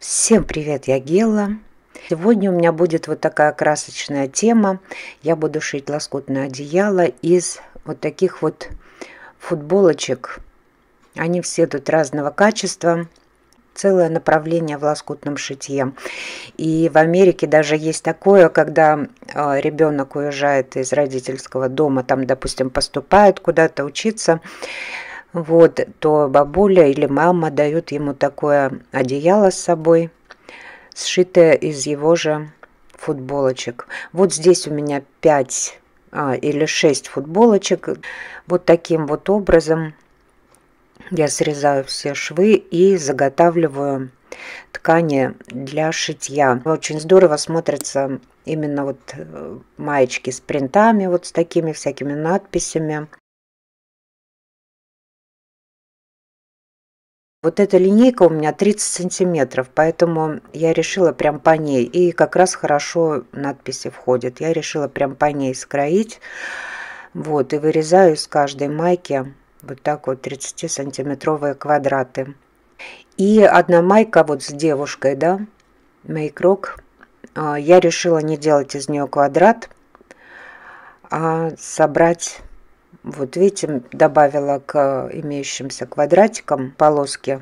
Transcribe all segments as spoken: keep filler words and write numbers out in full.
Всем привет, я Гела. Сегодня у меня будет вот такая красочная тема. Я буду шить лоскутное одеяло из вот таких вот футболочек. Они все тут разного качества. Целое направление в лоскутном шитье. И в Америке даже есть такое, когда ребенок уезжает из родительского дома, там, допустим, поступает куда-то учиться, вот, то бабуля или мама дают ему такое одеяло с собой, сшитое из его же футболочек. Вот здесь у меня пять или шесть футболочек. Вот таким вот образом я срезаю все швы и заготавливаю ткани для шитья. Очень здорово смотрятся именно вот маечки с принтами, вот с такими всякими надписями. Вот эта линейка у меня тридцать сантиметров, поэтому я решила прям по ней. И как раз хорошо надписи входят. Я решила прям по ней скроить. Вот, и вырезаю из каждой майки вот так вот тридцатисантиметровые квадраты. И одна майка вот с девушкой, да, мейкрок, я решила не делать из нее квадрат, а собрать, вот видите, добавила к имеющимся квадратикам полоски.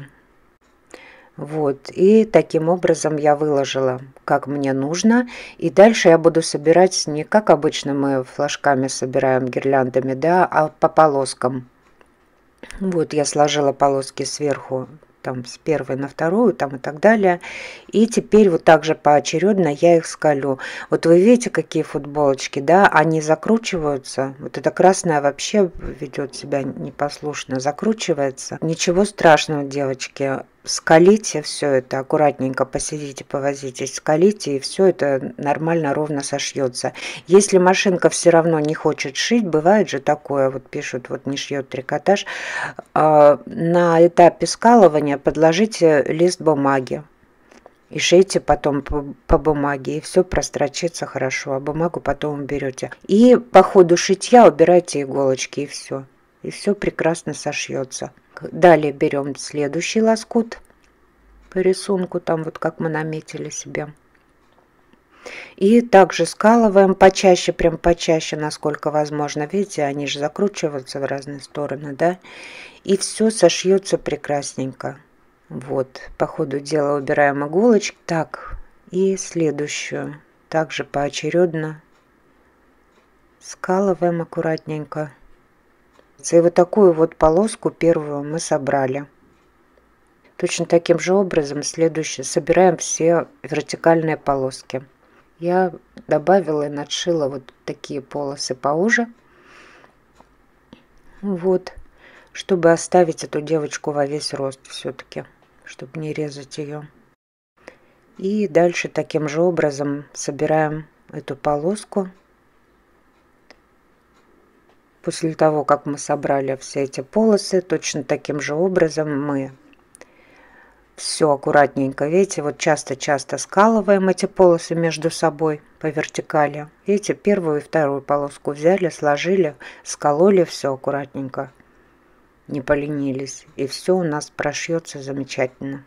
Вот, и таким образом я выложила, как мне нужно. И дальше я буду собирать не как обычно мы флажками собираем, гирляндами, да, а по полоскам. Вот я сложила полоски сверху, там с первой на вторую, там и так далее. И теперь вот так же поочередно я их сколю. Вот вы видите, какие футболочки, да, они закручиваются. Вот эта красная вообще ведет себя непослушно, закручивается. Ничего страшного, девочки. Сколите все это, аккуратненько посидите, повозитесь, сколите, и все это нормально, ровно сошьется. Если машинка все равно не хочет шить, бывает же такое, вот пишут, вот не шьет трикотаж, на этапе скалывания подложите лист бумаги и шейте потом по, по бумаге, и все прострочится хорошо, а бумагу потом уберете. И по ходу шитья убирайте иголочки, и все. И все прекрасно сошьется. Далее берем следующий лоскут по рисунку, там вот как мы наметили себе. И также скалываем почаще, прям почаще, насколько возможно. Видите, они же закручиваются в разные стороны, да? И все сошьется прекрасненько. Вот, по ходу дела убираем иголочки. Так, и следующую. Также поочередно скалываем аккуратненько. И вот такую вот полоску первую мы собрали. Точно таким же образом следующее собираем все вертикальные полоски. Я добавила и надшила вот такие полосы поуже. Вот, чтобы оставить эту девочку во весь рост все-таки, чтобы не резать ее. И дальше таким же образом собираем эту полоску. После того, как мы собрали все эти полосы, точно таким же образом мы все аккуратненько, видите, вот часто-часто скалываем эти полосы между собой по вертикали. Видите, первую и вторую полоску взяли, сложили, скололи все аккуратненько, не поленились. И все у нас прошьется замечательно.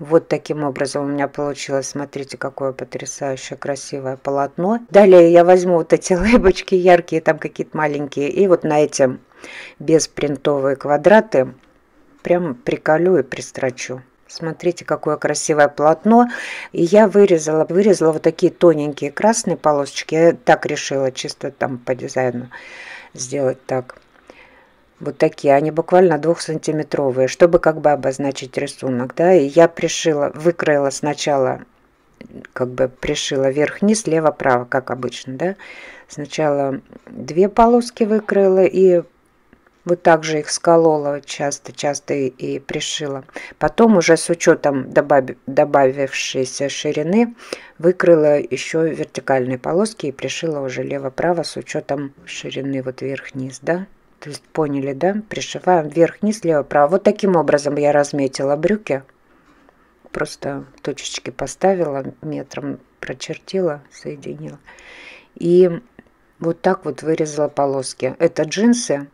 Вот таким образом у меня получилось, смотрите, какое потрясающее красивое полотно. Далее я возьму вот эти лыбочки яркие, там какие-то маленькие, и вот на эти беспринтовые квадраты прям приколю и пристрочу. Смотрите, какое красивое полотно. И я вырезала, вырезала вот такие тоненькие красные полосочки. Я так решила, чисто там по дизайну сделать так. Вот такие, они буквально двухсантиметровые, чтобы как бы обозначить рисунок, да, и я пришила, выкроила сначала, как бы пришила вверх-вниз, лево-право, как обычно, да, сначала две полоски выкроила и вот так же их сколола часто-часто и пришила, потом уже с учетом добав... добавившейся ширины выкроила еще вертикальные полоски и пришила уже лево-право с учетом ширины вот вверх-вниз, да. То есть поняли, да? Пришиваем вверх-вниз, лево-право. Вот таким образом я разметила брюки. Просто точечки поставила, метром прочертила, соединила. И вот так вот вырезала полоски. Это джинсы.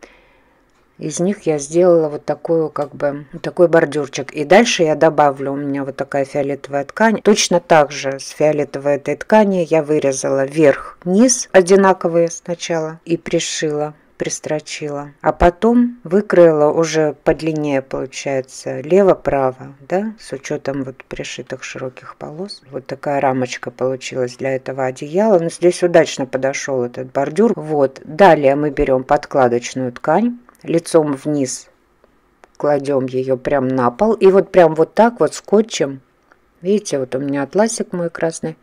Из них я сделала вот такую, как бы, вот такой бордюрчик. И дальше я добавлю, у меня вот такая фиолетовая ткань. Точно так же с фиолетовой этой ткани я вырезала верх-низ одинаковые сначала и пришила, пристрочила. А потом выкроила уже подлиннее, получается, лево-право, да, с учетом вот пришитых широких полос. Вот такая рамочка получилась для этого одеяла. Но здесь удачно подошел этот бордюр. Вот. Далее мы берем подкладочную ткань. Лицом вниз кладем ее прям на пол. И вот прям вот так вот скотчем. Видите, вот у меня атласик мой красный.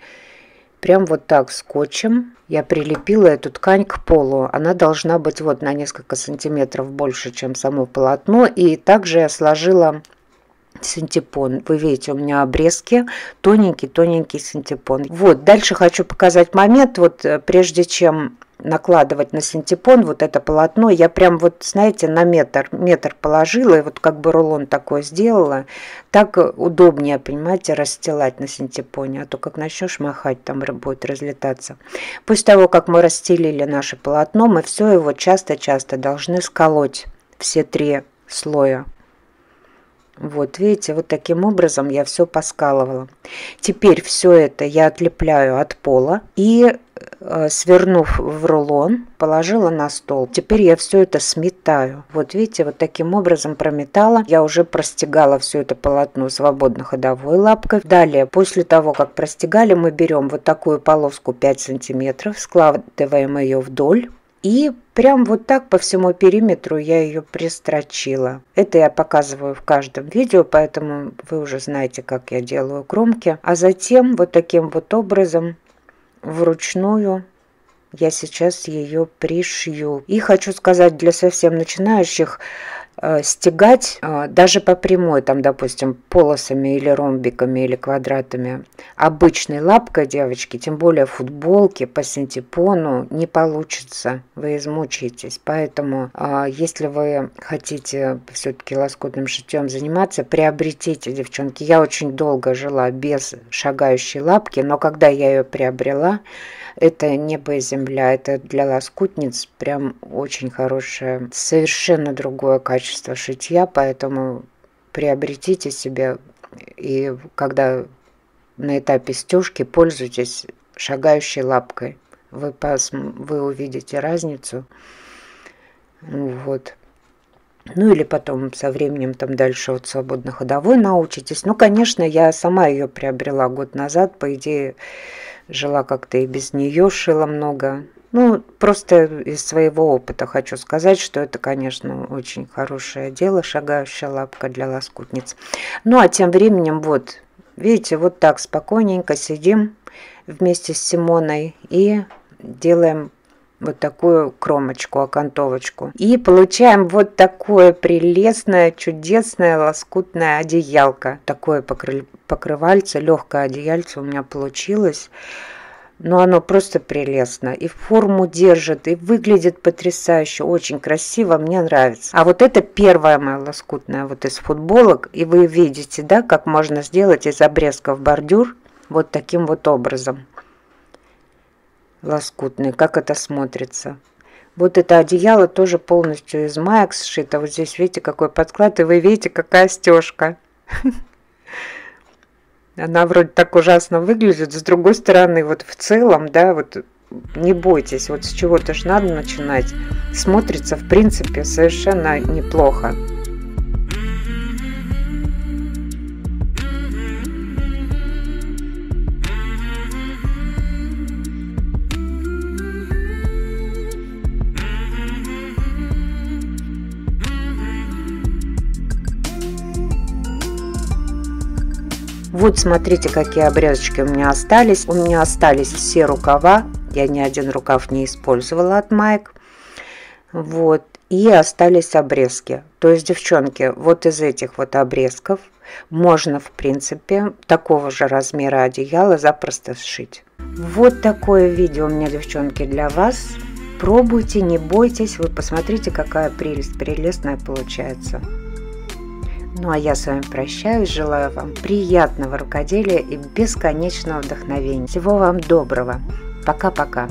Прям вот так скотчем я прилепила эту ткань к полу. Она должна быть вот на несколько сантиметров больше, чем само полотно. И также я сложила синтепон. Вы видите, у меня обрезки, тоненький-тоненький синтепон. Вот, дальше хочу показать момент. Вот прежде чем накладывать на синтепон вот это полотно, я прям вот, знаете, на метр метр положила и вот как бы рулон такой сделала. Так удобнее, понимаете, расстилать на синтепоне, а то как начнешь махать, там будет разлетаться. После того, как мы расстелили наше полотно, мы все его часто-часто должны сколоть, все три слоя. Вот, видите, вот таким образом я все поскалывала. Теперь все это я отлепляю от пола и, свернув в рулон, положила на стол. Теперь я все это сметаю. Вот видите, вот таким образом прометала. Я уже простегала все это полотно свободно ходовой лапкой. Далее, после того, как простегали, мы берем вот такую полоску пять сантиметров, складываем ее вдоль. И прям вот так по всему периметру я ее пристрочила. Это я показываю в каждом видео, поэтому вы уже знаете, как я делаю кромки. А затем вот таким вот образом вручную я сейчас ее пришью. И хочу сказать, для совсем начинающих, стегать даже по прямой, там, допустим, полосами или ромбиками или квадратами, обычной лапкой, девочки, тем более футболки, по синтепону не получится, вы измучаетесь. Поэтому, если вы хотите все-таки лоскутным шитьем заниматься, приобретите, девчонки. Я очень долго жила без шагающей лапки, но когда я ее приобрела, это небо и земля, это для лоскутниц прям очень хорошее, совершенно другое качество шитья, поэтому приобретите себе, и когда на этапе стежки, пользуйтесь шагающей лапкой, вы, пос... вы увидите разницу. Вот. Ну или потом со временем там дальше вот свободно-ходовой научитесь. Ну, конечно, я сама ее приобрела год назад, по идее, жила как-то и без нее, шила много. Ну, просто из своего опыта хочу сказать, что это, конечно, очень хорошее дело, шагающая лапка для лоскутниц. Ну, а тем временем, вот, видите, вот так спокойненько сидим вместе с Симоной и делаем вот такую кромочку, окантовочку. И получаем вот такое прелестное, чудесное лоскутное одеялко. Такое покрывальце, легкое одеяльце у меня получилось. Но оно просто прелестно. И форму держит, и выглядит потрясающе. Очень красиво, мне нравится. А вот это первая моя лоскутная вот из футболок. И вы видите, да, как можно сделать из обрезков бордюр вот таким вот образом. Лоскутный, как это смотрится. Вот это одеяло тоже полностью из маек сшито. Вот здесь видите, какой подклад. И вы видите, какая стежка. Она вроде так ужасно выглядит, с другой стороны, вот в целом, да, вот не бойтесь, вот с чего-то же надо начинать. Смотрится, в принципе, совершенно неплохо. Вот смотрите, какие обрезочки у меня остались. У меня остались все рукава. Я ни один рукав не использовала от маек. Вот. И остались обрезки. То есть, девчонки, вот из этих вот обрезков можно, в принципе, такого же размера одеяла запросто сшить. Вот такое видео у меня, девчонки, для вас. Пробуйте, не бойтесь. Вы посмотрите, какая прелесть, прелестная получается. Ну а я с вами прощаюсь, желаю вам приятного рукоделия и бесконечного вдохновения. Всего вам доброго. Пока-пока.